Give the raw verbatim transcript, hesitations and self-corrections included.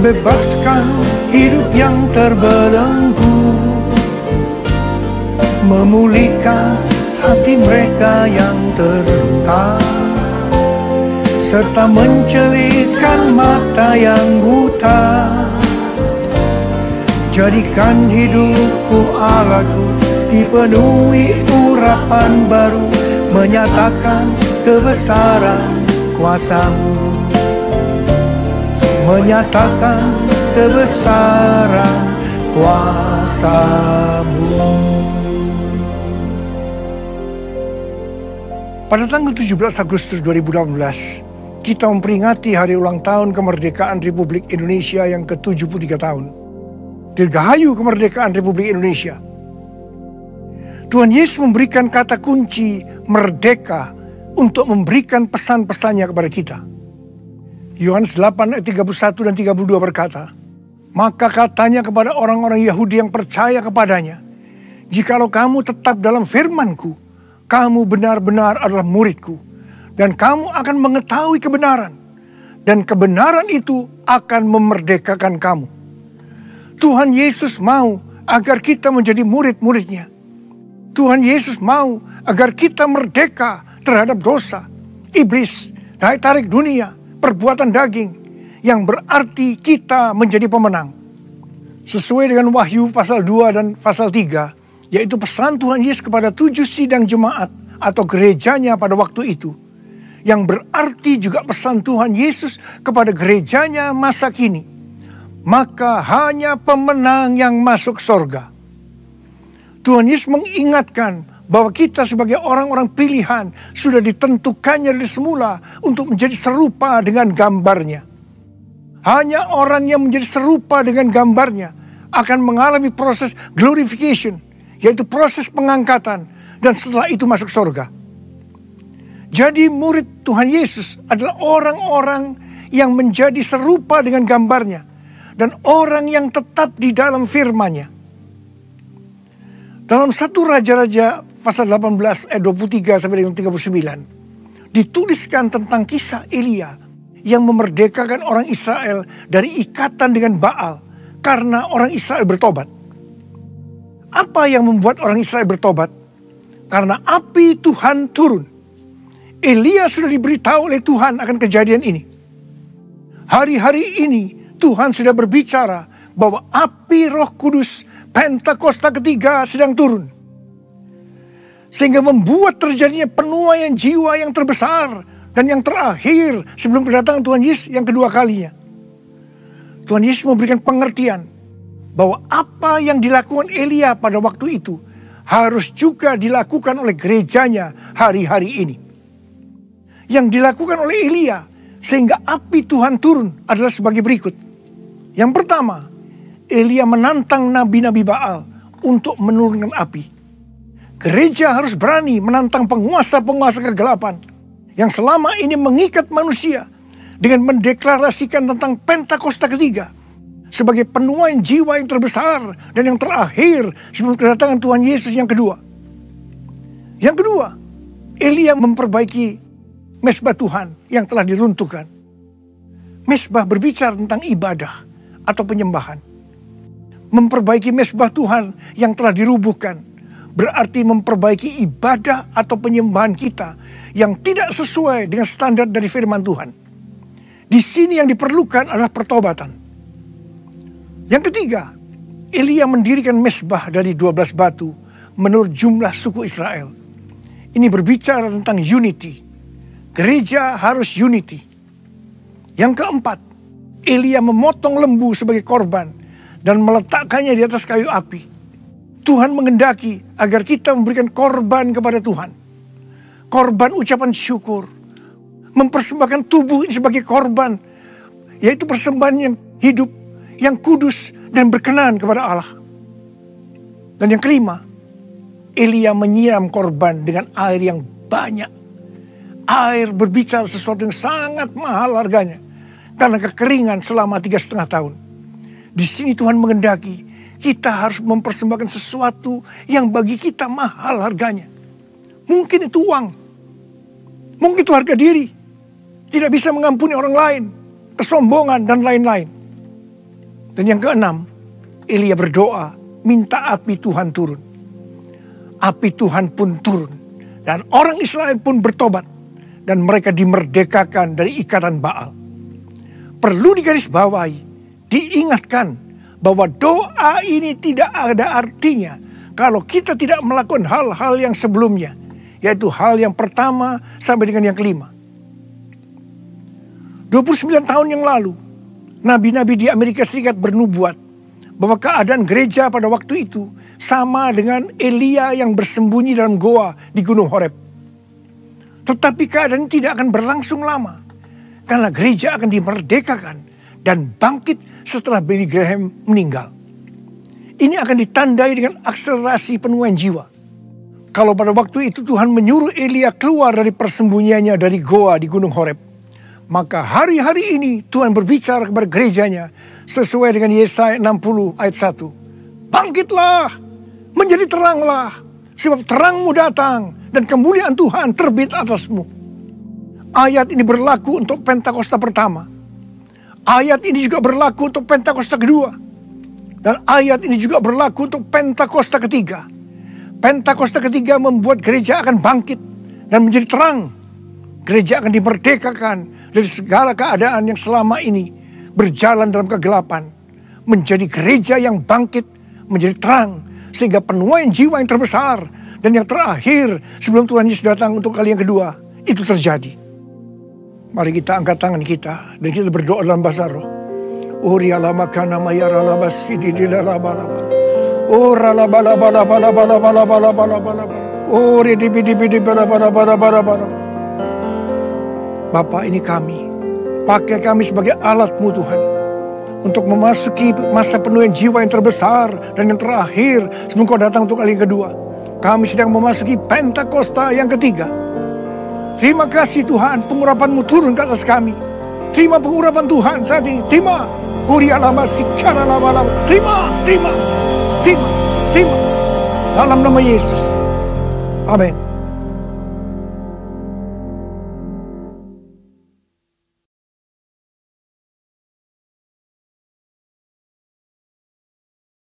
membebaskan hidup yang terbelenggu, memulihkan hati mereka yang terluka, serta mencelitkan mata yang buta. Jadikan hidupku Allahku, dipenuhi urapan baru, menyatakan kebesaran kuasa-Mu, menyatakan kebesaran kuasa-Mu. Pada tanggal tujuh belas Agustus dua ribu delapan belas, kita memperingati hari ulang tahun kemerdekaan Republik Indonesia yang ke tujuh puluh tiga tahun. Dirgahayu kemerdekaan Republik Indonesia. Tuhan Yesus memberikan kata kunci merdeka untuk memberikan pesan-pesannya kepada kita. Yohanes delapan ayat tiga puluh satu dan tiga puluh dua berkata, "Maka katanya kepada orang-orang Yahudi yang percaya kepadanya, jikalau kamu tetap dalam firman-Ku, kamu benar-benar adalah murid-Ku, dan kamu akan mengetahui kebenaran, dan kebenaran itu akan memerdekakan kamu." Tuhan Yesus mau agar kita menjadi murid-murid-Nya. Tuhan Yesus mau agar kita merdeka terhadap dosa, iblis, daya tarik dunia, perbuatan daging, yang berarti kita menjadi pemenang. Sesuai dengan Wahyu pasal dua dan pasal tiga, yaitu pesan Tuhan Yesus kepada tujuh sidang jemaat atau gerejanya pada waktu itu, yang berarti juga pesan Tuhan Yesus kepada gerejanya masa kini. Maka hanya pemenang yang masuk sorga. Tuhan Yesus mengingatkan bahwa kita sebagai orang-orang pilihan sudah ditentukannya dari semula untuk menjadi serupa dengan gambarnya. Hanya orang yang menjadi serupa dengan gambarnya akan mengalami proses glorification, yaitu proses pengangkatan, dan setelah itu masuk surga. Jadi murid Tuhan Yesus adalah orang-orang yang menjadi serupa dengan gambarnya, dan orang yang tetap di dalam firman-Nya. Dalam satu Raja-Raja pasal delapan belas ayat dua puluh tiga sampai dengan tiga puluh sembilan dituliskan tentang kisah Elia yang memerdekakan orang Israel dari ikatan dengan Baal karena orang Israel bertobat. Apa yang membuat orang Israel bertobat? Karena api Tuhan turun. Elia sudah diberitahu oleh Tuhan akan kejadian ini. Hari-hari ini Tuhan sudah berbicara bahwa api Roh Kudus Pentakosta ketiga sedang turun, sehingga membuat terjadinya penuaian jiwa yang terbesar dan yang terakhir sebelum kedatangan Tuhan Yesus yang kedua kalinya. Tuhan Yesus memberikan pengertian bahwa apa yang dilakukan Elia pada waktu itu harus juga dilakukan oleh gerejanya hari-hari ini. Yang dilakukan oleh Elia sehingga api Tuhan turun adalah sebagai berikut. Yang pertama, Elia menantang nabi-nabi Baal untuk menurunkan api. Gereja harus berani menantang penguasa-penguasa kegelapan yang selama ini mengikat manusia dengan mendeklarasikan tentang Pentakosta ketiga sebagai penuaian jiwa yang terbesar dan yang terakhir sebelum kedatangan Tuhan Yesus yang kedua. Yang kedua, Elia memperbaiki mesbah Tuhan yang telah diruntuhkan. Mesbah berbicara tentang ibadah atau penyembahan. Memperbaiki mesbah Tuhan yang telah dirubuhkan berarti memperbaiki ibadah atau penyembahan kita yang tidak sesuai dengan standar dari firman Tuhan. Di sini yang diperlukan adalah pertobatan. Yang ketiga, Elia mendirikan mesbah dari dua belas batu menurut jumlah suku Israel. Ini berbicara tentang unity. Gereja harus unity. Yang keempat, Elia memotong lembu sebagai korban dan meletakkannya di atas kayu api. Tuhan menghendaki agar kita memberikan korban kepada Tuhan. Korban ucapan syukur. Mempersembahkan tubuh ini sebagai korban. Yaitu persembahan yang hidup, yang kudus, dan berkenan kepada Allah. Dan yang kelima, Elia menyiram korban dengan air yang banyak. Air berbicara sesuatu yang sangat mahal harganya. Karena kekeringan selama tiga setengah tahun. Di sini Tuhan menghendaki kita harus mempersembahkan sesuatu yang bagi kita mahal harganya. Mungkin itu uang. Mungkin itu harga diri. Tidak bisa mengampuni orang lain. Kesombongan dan lain-lain. Dan yang keenam, Elia berdoa, minta api Tuhan turun. Api Tuhan pun turun. Dan orang Israel pun bertobat. Dan mereka dimerdekakan dari ikatan Baal. Perlu digarisbawahi, diingatkan bahwa doa ini tidak ada artinya kalau kita tidak melakukan hal-hal yang sebelumnya, yaitu hal yang pertama sampai dengan yang kelima. dua puluh sembilan tahun yang lalu, nabi-nabi di Amerika Serikat bernubuat bahwa keadaan gereja pada waktu itu sama dengan Elia yang bersembunyi dalam goa di Gunung Horeb. Tetapi keadaan tidak akan berlangsung lama, karena gereja akan dimerdekakan dan bangkit setelah Billy Graham meninggal. Ini akan ditandai dengan akselerasi penuaian jiwa. Kalau pada waktu itu Tuhan menyuruh Elia keluar dari persembunyiannya dari goa di Gunung Horeb, maka hari-hari ini Tuhan berbicara kepada gerejanya sesuai dengan Yesaya enam puluh ayat satu. Bangkitlah, menjadi teranglah, sebab terangmu datang dan kemuliaan Tuhan terbit atasmu. Ayat ini berlaku untuk Pentakosta pertama. Ayat ini juga berlaku untuk Pentakosta kedua. Dan ayat ini juga berlaku untuk Pentakosta ketiga. Pentakosta ketiga membuat gereja akan bangkit dan menjadi terang. Gereja akan dimerdekakan dari segala keadaan yang selama ini berjalan dalam kegelapan. Menjadi gereja yang bangkit, menjadi terang. Sehingga penuaian jiwa yang terbesar dan yang terakhir sebelum Tuhan Yesus datang untuk kali yang kedua, itu terjadi. Mari kita angkat tangan kita dan kita berdoa dalam bahasa roh. Ori alama kana mayara labas sidila labalaba ora labala bala bala bala bala bala bala bala ori dibi dibi dibi bala bala bala bala bala. Bapa, ini kami, pakai kami sebagai alat-Mu Tuhan untuk memasuki masa penuaian jiwa yang terbesar dan yang terakhir sebelum Kau datang untuk kali yang kedua. Kami sedang memasuki Pentakosta yang ketiga. Terima kasih Tuhan, pengurapan-Mu turun ke atas kami. Terima pengurapan Tuhan saat ini. Terima. Terima, terima, terima, terima. Dalam nama Yesus. Amin.